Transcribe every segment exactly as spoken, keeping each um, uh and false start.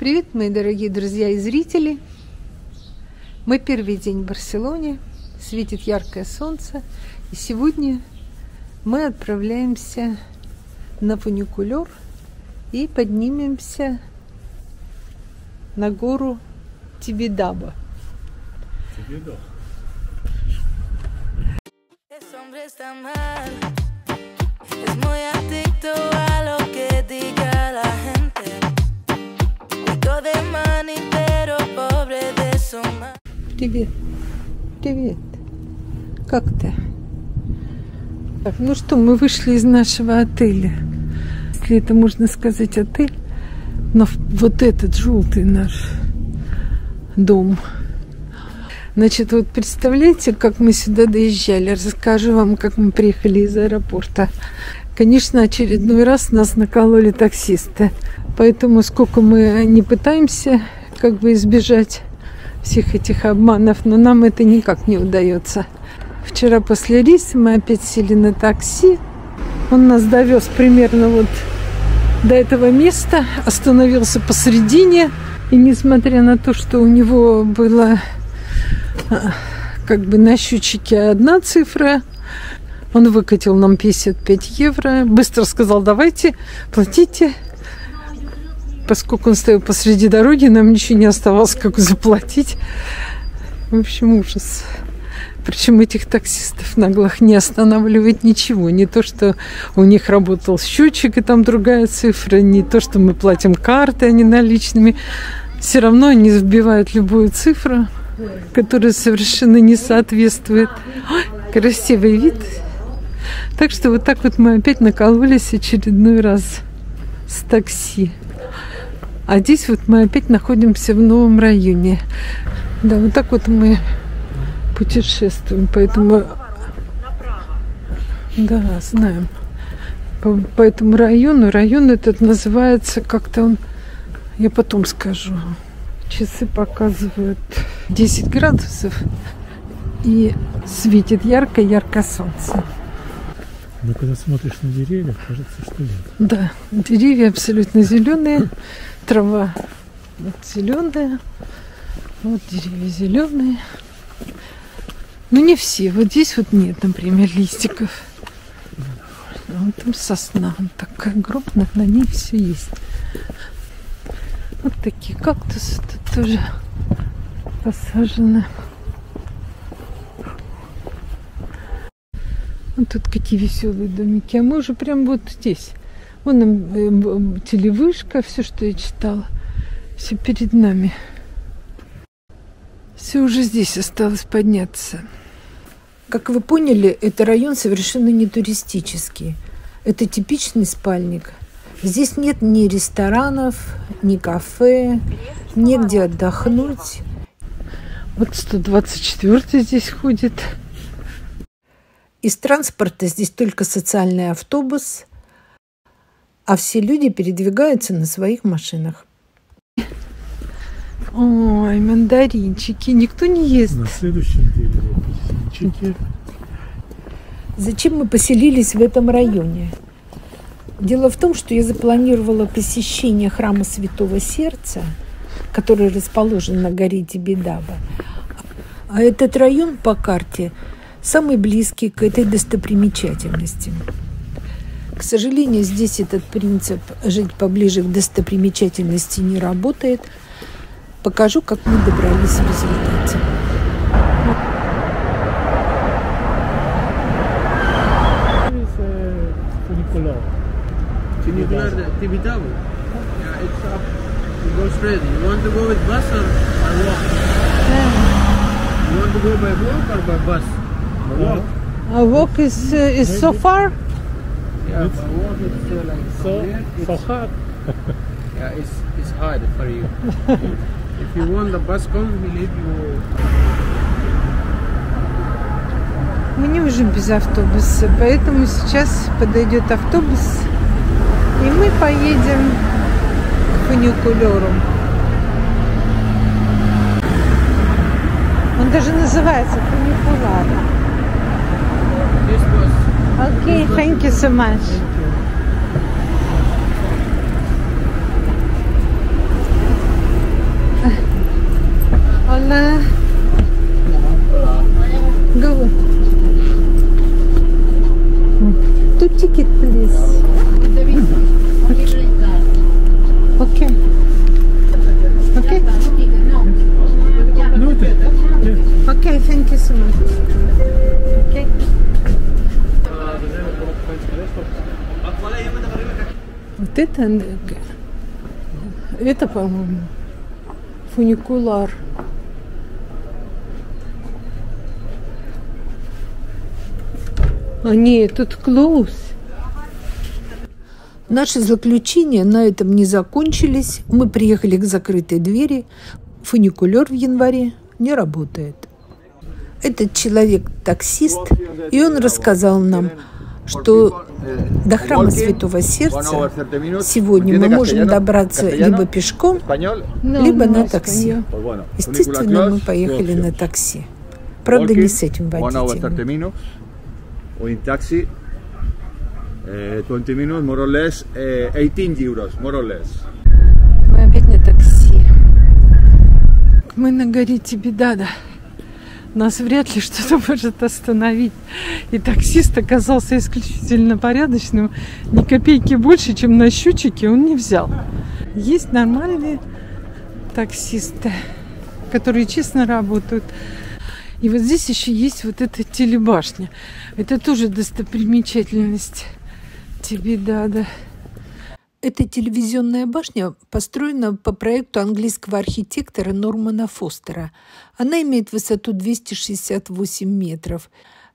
Привет, мои дорогие друзья и зрители! Мы первый день в Барселоне, светит яркое солнце, и сегодня мы отправляемся на фуникулер и поднимемся на гору Тибидабо. Тибидабо. Привет, привет, как ты? Так, ну что, мы вышли из нашего отеля, если это можно сказать отель, но вот этот желтый наш дом. Значит, вот представляете, как мы сюда доезжали, расскажу вам, как мы приехали из аэропорта. Конечно, очередной раз нас накололи таксисты, поэтому сколько мы не пытаемся как бы избежать всех этих обманов, но нам это никак не удается. Вчера после рейса мы опять сели на такси, он нас довез примерно вот до этого места, остановился посередине, и несмотря на то, что у него было как бы на счетчике одна цифра, он выкатил нам пятьдесят пять евро, быстро сказал: давайте, платите. Поскольку он стоял посреди дороги, нам ничего не оставалось, как заплатить. В общем, ужас. Причем этих таксистов наглых не останавливает ничего. Не то, что у них работал счетчик, и там другая цифра, не то, что мы платим карты, а не наличными. Все равно они вбивают любую цифру, которая совершенно не соответствует. Ой, красивый вид. Так что вот так вот мы опять накололись очередной раз с такси. А здесь вот мы опять находимся в новом районе. Да, вот так вот мы путешествуем, поэтому... Направо, направо. Да, знаем. По, по этому району. Район этот называется как-то он... Я потом скажу. Часы показывают десять градусов. И светит ярко-ярко солнце. Но когда смотришь на деревья, кажется, что нет. Да, деревья абсолютно зеленые. Трава вот зеленая, вот деревья зеленые. Но не все. Вот здесь вот нет, например, листиков. А вот там сосна, она такая крупная, на ней все есть. Вот такие кактусы тут тоже посажены. Вот тут какие веселые домики. А мы уже прям вот здесь. Вон телевышка, все, что я читала, все перед нами. Все уже здесь осталось подняться. Как вы поняли, это район совершенно не туристический. Это типичный спальник. Здесь нет ни ресторанов, ни кафе, негде отдохнуть. Вот сто двадцать четвёртый здесь ходит. Из транспорта здесь только социальный автобус. А все люди передвигаются на своих машинах. Ой, мандаринчики. Никто не ест. На следующей неделе апельсинчики. Зачем мы поселились в этом районе? Дело в том, что я запланировала посещение храма Святого Сердца, который расположен на горе Тибидабо. А этот район по карте самый близкий к этой достопримечательности. К сожалению, здесь этот принцип «жить поближе к достопримечательности» не работает. Покажу, как мы добрались в результате. A walk is, uh, is so far? Yeah, it's, but walk is uh, like so, it's, so hard. Yeah, it's, it's hard for you. If you want the bus come, we leave you. Мы не можем без автобуса, поэтому сейчас подойдет автобус, и мы поедем к фуникулеру. Он даже называется фуникуляр. Окей, thank you so much. ticket, please? Okay. Okay. Okay, thank you so much. Okay. Вот это, это, по-моему, фуникуляр. А нет, тут close. Наши заключения на этом не закончились. Мы приехали к закрытой двери. Фуникулер в январе не работает. Этот человек таксист, и он рассказал нам, что до храма Святого Сердца сегодня мы можем добраться либо пешком, либо на такси. Естественно, мы поехали на такси. Правда, не с этим водителем. O in taxi, eh, twenty minutes, more or less, eh, eighteen euros, more or less. Мы опять на такси. Мы на горе Тибидабо. Нас вряд ли что-то может остановить. И таксист оказался исключительно порядочным. Ни копейки больше, чем на счетчике, он не взял. Есть нормальные таксисты, которые честно работают. И вот здесь еще есть вот эта телебашня. Это тоже достопримечательность Тибидабо. Эта телевизионная башня построена по проекту английского архитектора Нормана Фостера. Она имеет высоту двести шестьдесят восемь метров.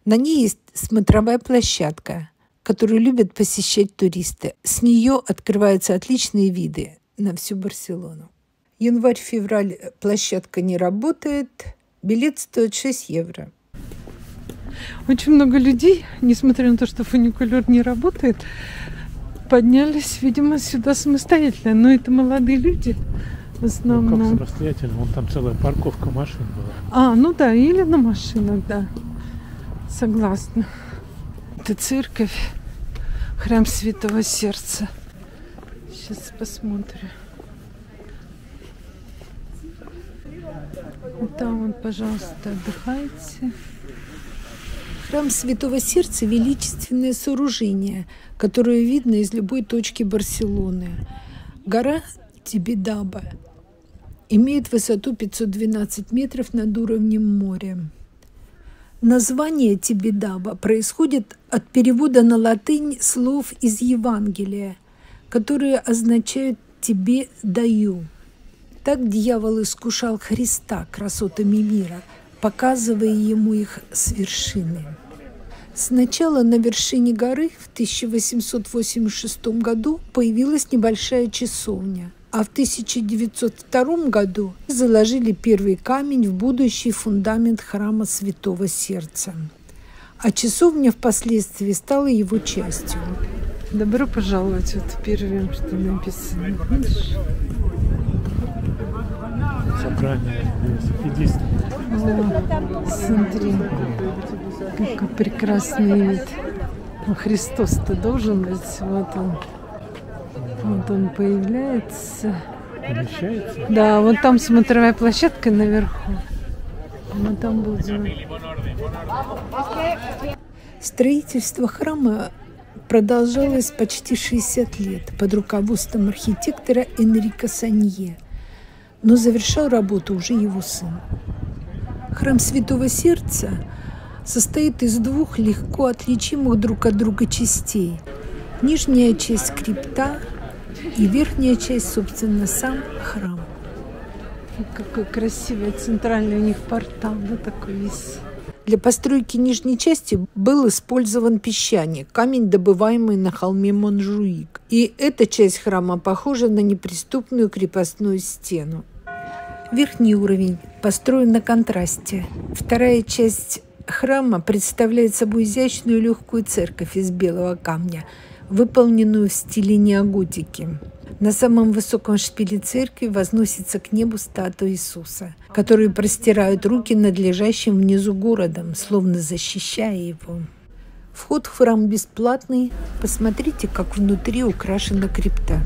На ней есть смотровая площадка, которую любят посещать туристы. С нее открываются отличные виды на всю Барселону. Январь-февраль площадка не работает. Билет стоит шесть евро. Очень много людей, несмотря на то, что фуникулер не работает, поднялись, видимо, сюда самостоятельно. Но это молодые люди в основном. Ну, как самостоятельно? Вон там целая парковка машин была. А, ну да, или на машинах, да. Согласна. Это церковь, храм Святого Сердца. Сейчас посмотрим. Там, пожалуйста, отдыхайте. Храм Святого Сердца – величественное сооружение, которое видно из любой точки Барселоны. Гора Тибидабо имеет высоту пятьсот двенадцать метров над уровнем моря. Название Тибидабо происходит от перевода на латынь слов из Евангелия, которые означают «тебе даю». Так дьявол искушал Христа красотами мира, показывая ему их с вершины. Сначала на вершине горы в тысяча восемьсот восемьдесят шестом году появилась небольшая часовня, а в тысяча девятьсот втором году заложили первый камень в будущий фундамент храма Святого Сердца. А часовня впоследствии стала его частью. Добро пожаловать, вот первым, что написано. Собрание велосипедистов. О, смотри, какой прекрасный вид. Христос-то должен быть. Вот он. Вот он появляется. Помещается? Да, вот там смотровая площадка наверху. Мы там будем. Строительство храма продолжалось почти шестьдесят лет под руководством архитектора Энрика Санье. Но завершал работу уже его сын. Храм Святого Сердца состоит из двух легко отличимых друг от друга частей. Нижняя часть крипта и верхняя часть, собственно, сам храм. Какой красивый центральный у них портал, да, такой весь. Для постройки нижней части был использован песчаник, камень, добываемый на холме Монтжуик. И эта часть храма похожа на неприступную крепостную стену. Верхний уровень построен на контрасте. Вторая часть храма представляет собой изящную легкую церковь из белого камня, выполненную в стиле неоготики. На самом высоком шпиле церкви возносится к небу статуя Иисуса, которые простирают руки над лежащим внизу городом, словно защищая его. Вход в храм бесплатный. Посмотрите, как внутри украшена крипта.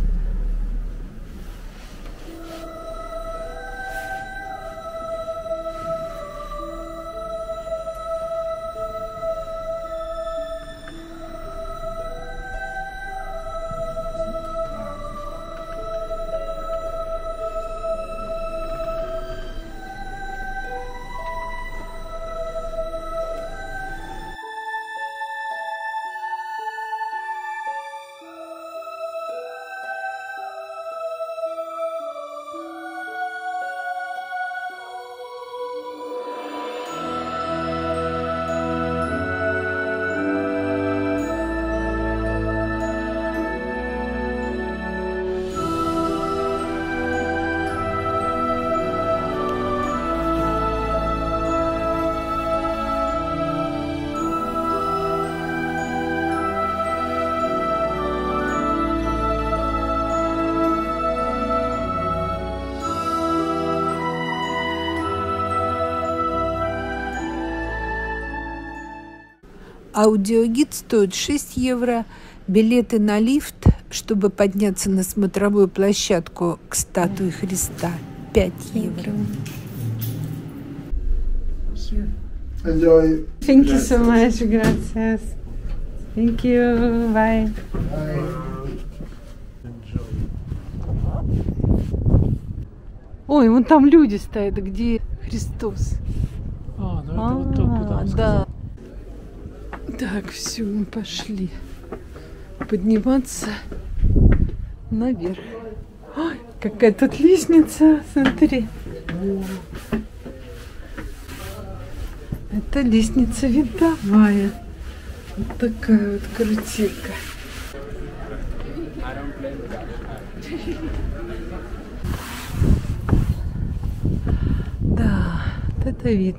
Аудиогид стоит шесть евро, билеты на лифт, чтобы подняться на смотровую площадку к статуе Христа, пять евро. Enjoy. Thank you so much. Gracias. Thank you. Bye. Bye. Ой, вон там люди стоят, где Христос. А, ну это а -а -а, вот тот, куда он сказал. Да. Так, все, мы пошли подниматься наверх. Ой, какая тут лестница, смотри. Это лестница видовая. Вот такая вот крутилька. Да, вот это вид.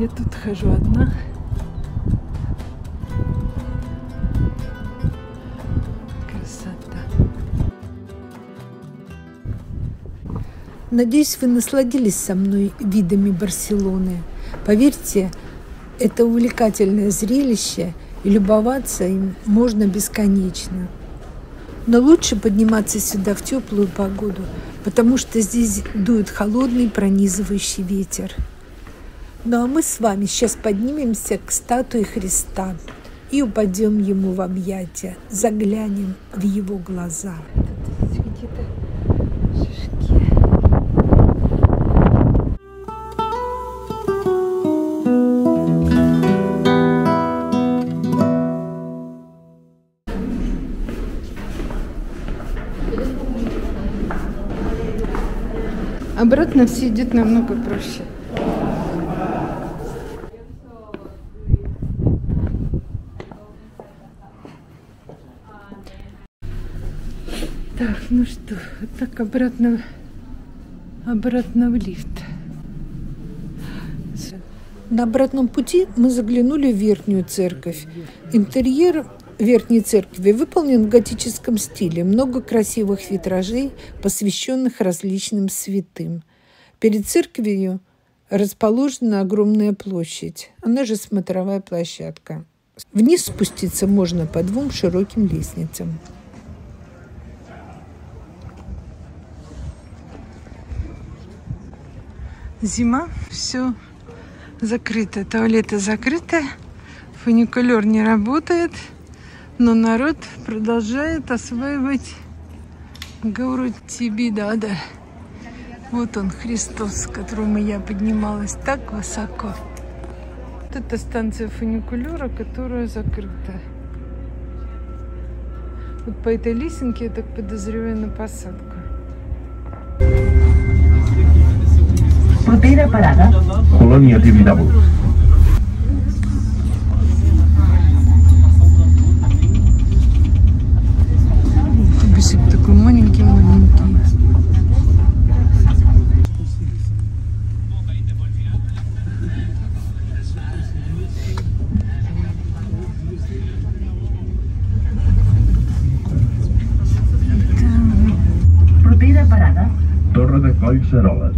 Я тут хожу одна. Красота. Надеюсь, вы насладились со мной видами Барселоны. Поверьте, это увлекательное зрелище, и любоваться им можно бесконечно. Но лучше подниматься сюда в теплую погоду, потому что здесь дует холодный пронизывающий ветер. Ну а мы с вами сейчас поднимемся к статуе Христа и упадем ему в объятия, заглянем в его глаза. Обратно все идет намного проще. Так, ну что, вот так обратно, обратно в лифт. На обратном пути мы заглянули в верхнюю церковь. Интерьер верхней церкви выполнен в готическом стиле. Много красивых витражей, посвященных различным святым. Перед церковью расположена огромная площадь. Она же смотровая площадка. Вниз спуститься можно по двум широким лестницам. Зима, все закрыто, туалеты закрыты, фуникулер не работает, но народ продолжает осваивать гору Тибидабо. Вот он, Христос, с которым я поднималась так высоко. Вот это станция фуникулера, которая закрыта. Вот по этой лесенке, я так подозреваю, на посадку. Primera parada, Colonia Tibidabo. Бусик такой маленький-маленький. Primera parada, Torre de Collserola.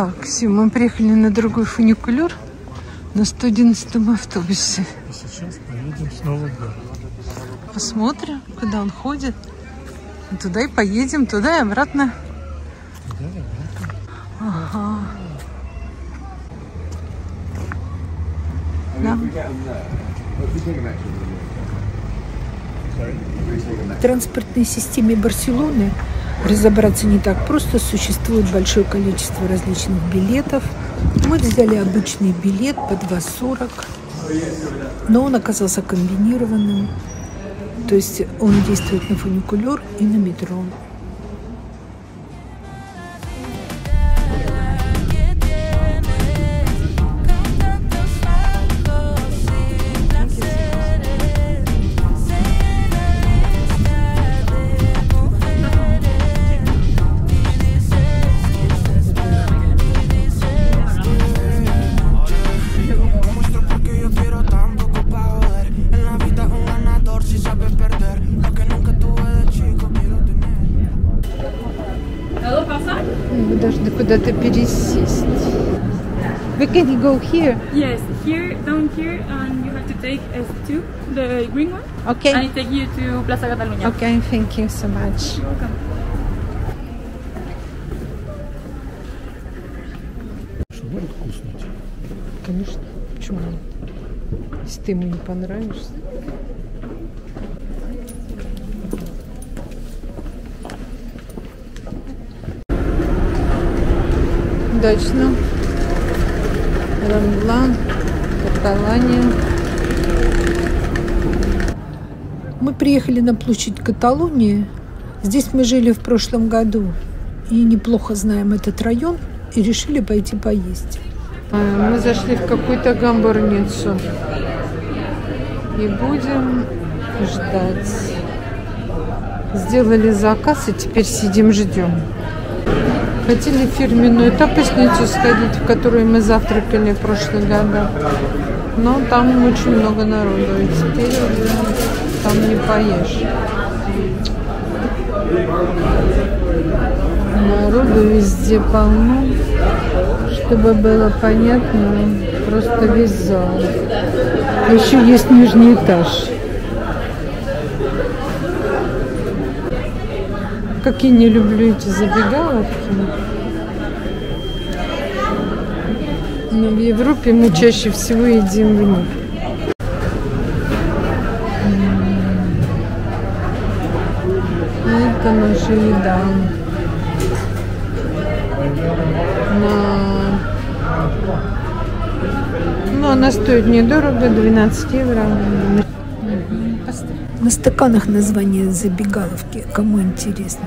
Так, все, мы приехали на другой фуникулер на сто одиннадцатом автобусе. А сейчас поедем снова вверх. Посмотрим, куда он ходит. Туда и поедем, туда и обратно. Туда и обратно. Ага. Да. В транспортной системе Барселоны разобраться не так просто. Существует большое количество различных билетов. Мы взяли обычный билет по два сорок, но он оказался комбинированным. То есть он действует на фуникулер и на метро. Вы должны куда-то пересесть. We can go here. Yes, here, down here, and you have to take эс два, the green one. Okay. And it take you to Plaza Catalunya. Okay, thank you so much. You're welcome. Может вкуснуть? Конечно. Почему нет? Если ты ему не понравишься. Удачно. Рамбла, Каталония. Мы приехали на площадь Каталонии. Здесь мы жили в прошлом году и неплохо знаем этот район, и решили пойти поесть. Мы зашли в какую-то гамбурницу и будем ждать. Сделали заказ и теперь сидим ждем. Хотели фирменную тапочницу сходить, в которую мы завтракали в прошлом году, но там очень много народу, и теперь уже там не поешь. Народу везде полно, чтобы было понятно, просто весь зал. Еще есть нижний этаж. Как я не люблю эти забегаловки. Но в Европе мы чаще всего едим в них. Это наша еда. Но... Но она стоит недорого, двенадцать евро. На стаканах название забегаловки, кому интересно.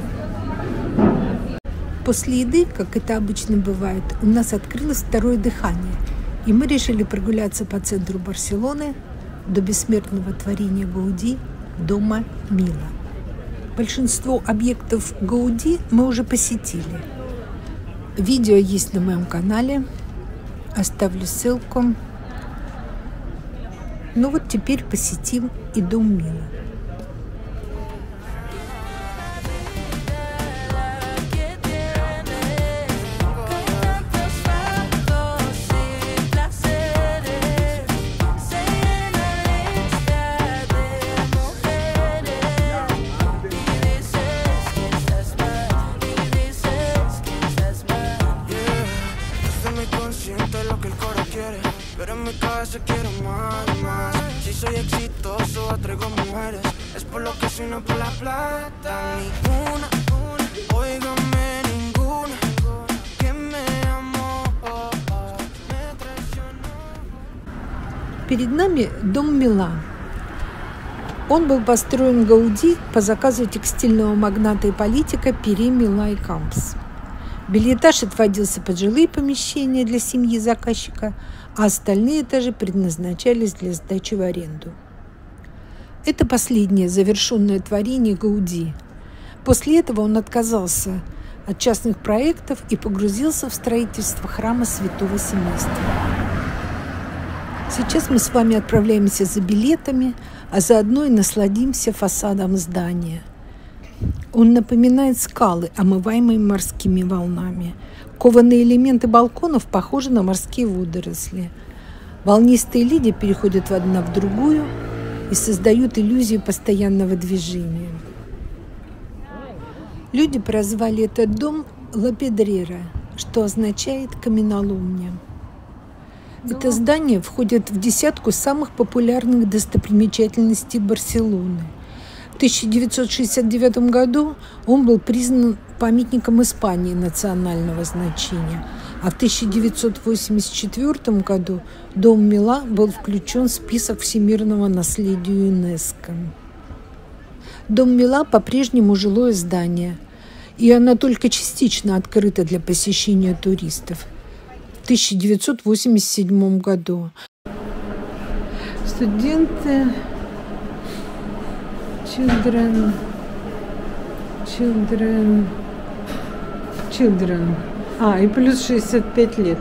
После еды, как это обычно бывает, у нас открылось второе дыхание, и мы решили прогуляться по центру Барселоны до бессмертного творения Гауди, дома Мила. Большинство объектов Гауди мы уже посетили. Видео есть на моем канале, оставлю ссылку. Ну вот теперь посетим и дом Мила. Перед нами дом Мила. Он был построен Гауди по заказу текстильного магната и политика Пере Мила и Кампс. Белый этаж отводился под жилые помещения для семьи заказчика, а остальные этажи предназначались для сдачи в аренду. Это последнее завершенное творение Гауди. После этого он отказался от частных проектов и погрузился в строительство храма Святого Семейства. Сейчас мы с вами отправляемся за билетами, а заодно и насладимся фасадом здания. Он напоминает скалы, омываемые морскими волнами. Кованые элементы балконов похожи на морские водоросли. Волнистые лиди переходят одна в другую и создают иллюзию постоянного движения. Люди прозвали этот дом Ла-Педрера, что означает каменоломня. Это здание входит в десятку самых популярных достопримечательностей Барселоны. В тысяча девятьсот шестьдесят девятом году он был признан памятником Испании национального значения, а в тысяча девятьсот восемьдесят четвёртом году дом Мила был включен в список всемирного наследия ЮНЕСКО. Дом Мила по-прежнему жилое здание, и оно только частично открыто для посещения туристов. В тысяча девятьсот восемьдесят седьмом году студенты Children, Children, Children. А, и плюс шестьдесят пять лет.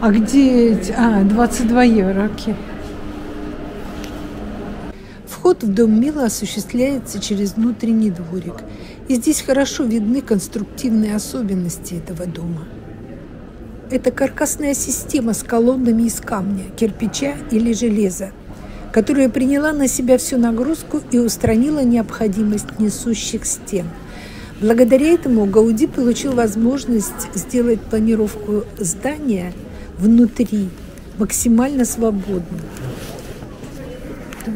А где... А, двадцать два евро, окей. Вход в дом Мила осуществляется через внутренний дворик. И здесь хорошо видны конструктивные особенности этого дома. Это каркасная система с колоннами из камня, кирпича или железа, которая приняла на себя всю нагрузку и устранила необходимость несущих стен. Благодаря этому Гауди получил возможность сделать планировку здания внутри максимально свободной. Ты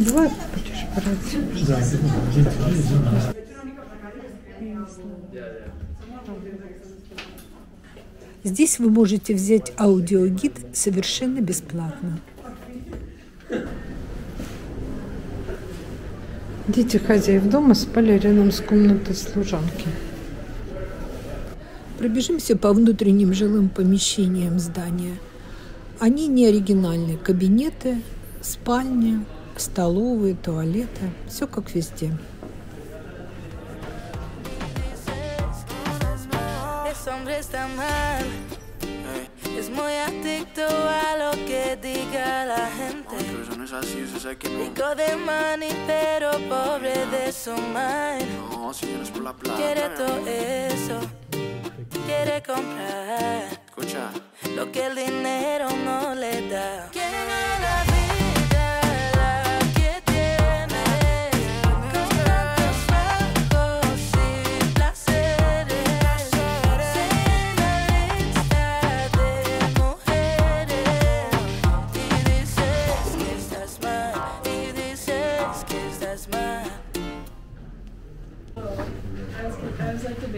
два будешь брать? Да. Здесь вы можете взять аудиогид совершенно бесплатно. Дети хозяев дома спали рядом с комнатой служанки. Пробежимся по внутренним жилым помещениям здания. Они не оригинальные. Кабинеты, спальни, столовые, туалеты, все как везде.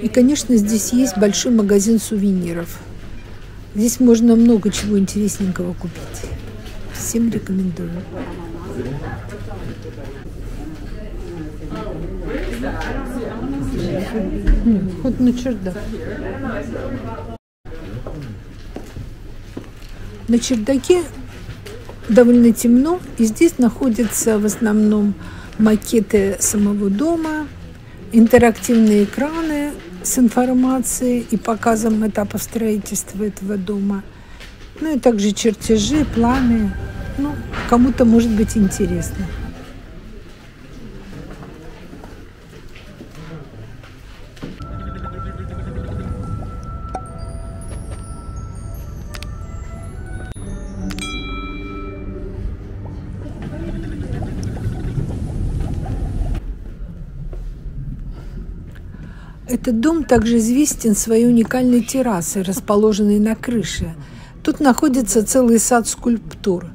И, конечно, здесь есть большой магазин сувениров. Здесь можно много чего интересненького купить. Всем рекомендую. Вход на чердак. На чердаке довольно темно, и здесь находятся в основном макеты самого дома, интерактивные экраны с информацией и показом этапов строительства этого дома, ну и также чертежи, планы. Ну, кому-то может быть интересно. Этот дом также известен своей уникальной террасой, расположенной на крыше. Тут находится целый сад скульптур.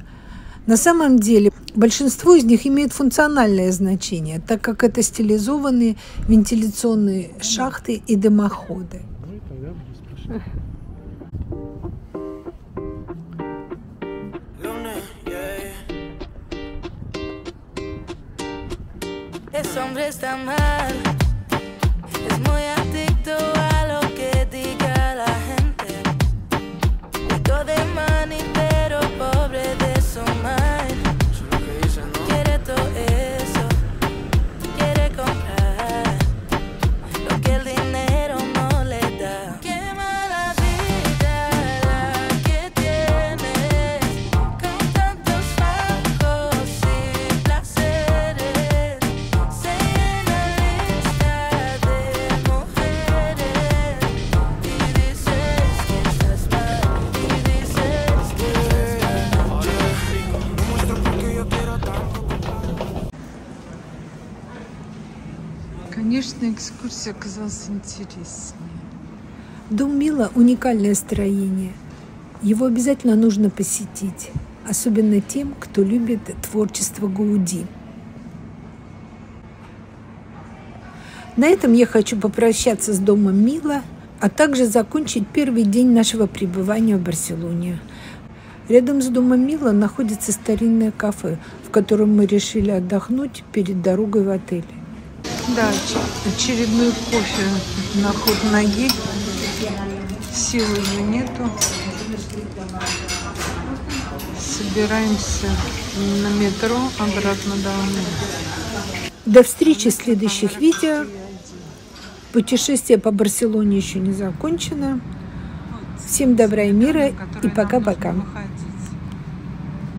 На самом деле, большинство из них имеет функциональное значение, так как это стилизованные вентиляционные шахты и дымоходы. Конечно, экскурсия оказалась интереснее. Дом Мила – уникальное строение. Его обязательно нужно посетить, особенно тем, кто любит творчество Гауди. На этом я хочу попрощаться с домом Мила, а также закончить первый день нашего пребывания в Барселоне. Рядом с домом Мила находится старинное кафе, в котором мы решили отдохнуть перед дорогой в отель. Да, очередной кофе на ход ноги. Сил уже нету. Собираемся на метро обратно домой. До встречи в следующих видео. Путешествие по Барселоне еще не закончено. Всем добра и мира и пока-пока.